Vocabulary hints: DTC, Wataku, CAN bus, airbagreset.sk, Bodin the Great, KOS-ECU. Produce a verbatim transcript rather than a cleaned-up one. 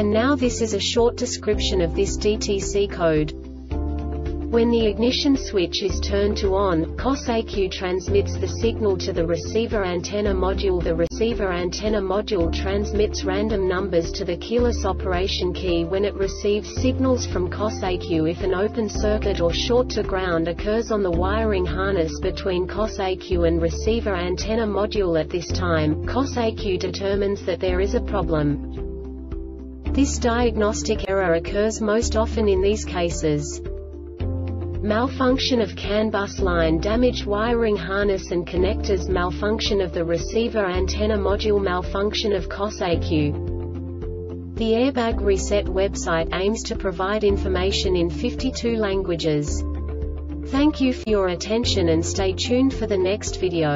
And now this is a short description of this D T C code. When the ignition switch is turned to on, K O S E C U transmits the signal to the receiver antenna module. The receiver antenna module transmits random numbers to the keyless operation key when it receives signals from K O S E C U. If an open circuit or short to ground occurs on the wiring harness between K O S E C U and receiver antenna module at this time, K O S E C U determines that there is a problem. This diagnostic error occurs most often in these cases: malfunction of C A N bus line, damaged wiring harness and connectors, malfunction of the receiver antenna module, malfunction of K O S E C U. The Airbag Reset website aims to provide information in fifty-two languages. Thank you for your attention and stay tuned for the next video.